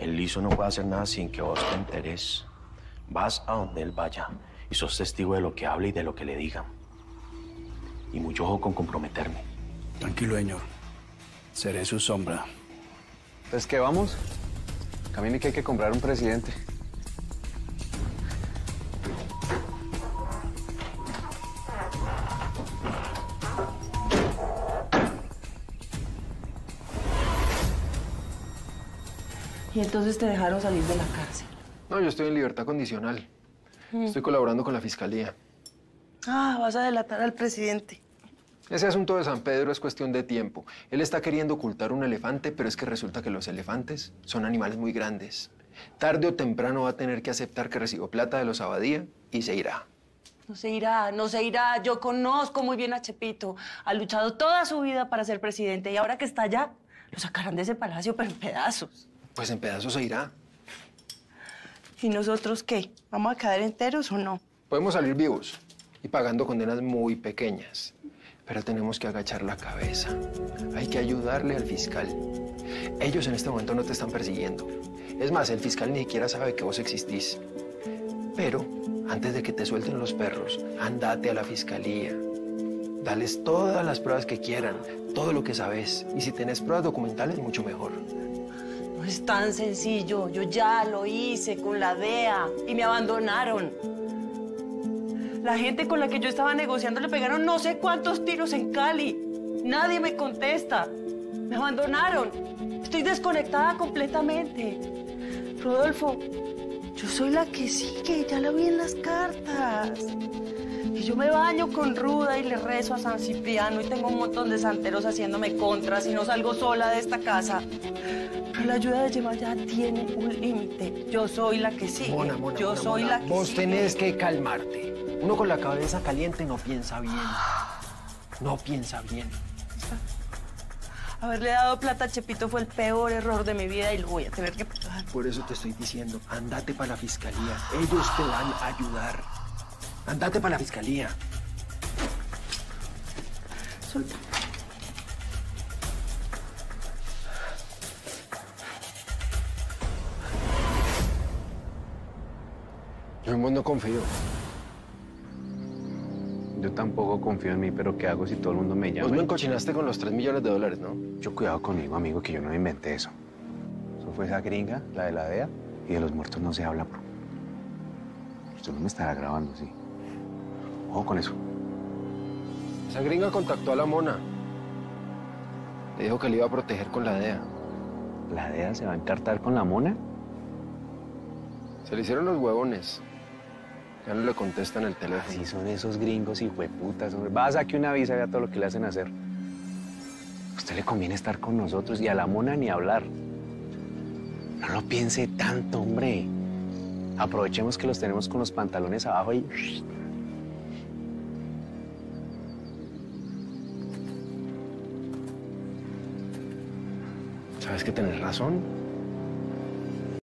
El liso no puede hacer nada sin que vos te enteres. Vas a donde él vaya y sos testigo de lo que hable y de lo que le digan. Y mucho ojo con comprometerme. Tranquilo, señor. Seré su sombra. ¿Entonces qué, vamos? Camine que hay que comprar un presidente. ¿Y entonces te dejaron salir de la cárcel? No, yo estoy en libertad condicional. Estoy colaborando con la fiscalía. Ah, vas a delatar al presidente. Ese asunto de San Pedro es cuestión de tiempo. Él está queriendo ocultar un elefante, pero es que resulta que los elefantes son animales muy grandes. Tarde o temprano va a tener que aceptar que recibió plata de los Abadía y se irá. No se irá, no se irá. Yo conozco muy bien a Chepito. Ha luchado toda su vida para ser presidente y ahora que está allá, lo sacarán de ese palacio, pero en pedazos. Pues en pedazos se irá. ¿Y nosotros qué? ¿Vamos a quedar enteros o no? Podemos salir vivos y pagando condenas muy pequeñas, pero tenemos que agachar la cabeza. Hay que ayudarle al fiscal. Ellos en este momento no te están persiguiendo. Es más, el fiscal ni siquiera sabe que vos existís. Pero antes de que te suelten los perros, andate a la fiscalía. Dales todas las pruebas que quieran, todo lo que sabes. Y si tenés pruebas documentales, mucho mejor. No es tan sencillo. Yo ya lo hice con la DEA y me abandonaron. La gente con la que yo estaba negociando le pegaron no sé cuántos tiros en Cali. Nadie me contesta. Me abandonaron. Estoy desconectada completamente. Rodolfo, yo soy la que sigue. Ya la vi en las cartas. Y yo me baño con Ruda y le rezo a San Cipriano y tengo un montón de santeros haciéndome contras y no salgo sola de esta casa. Pero la ayuda de Jeva ya tiene un límite. Yo soy la que sigue. Yo soy la que sigue. Vos tenés que calmarte. Uno con la cabeza caliente no piensa bien. No piensa bien. Haberle dado plata a Chepito fue el peor error de mi vida y lo voy a tener que pagar. Por eso te estoy diciendo, andate para la fiscalía. Ellos te van a ayudar. Andate para la fiscalía. Suéltame. Yo en vos no confío. Yo tampoco confío en mí, pero ¿qué hago si todo el mundo me llama? Vos me encochinaste con los $3 millones, ¿no? Yo cuidado conmigo, amigo, que yo no me inventé eso. Eso fue esa gringa, la de la DEA, y de los muertos no se habla, bro. Usted no me estará grabando, ¿sí? Ojo con eso. Esa gringa contactó a la mona. Le dijo que le iba a proteger con la DEA. ¿La DEA se va a encartar con la mona? Se le hicieron los huevones. Ya no le contestan el teléfono. Así son esos gringos, hijueputas, hombre. Va, saque una visa, vea todo lo que le hacen hacer. A usted le conviene estar con nosotros y a la mona ni hablar. No lo piense tanto, hombre. Aprovechemos que los tenemos con los pantalones abajo y... ¿Sabes que tenés razón?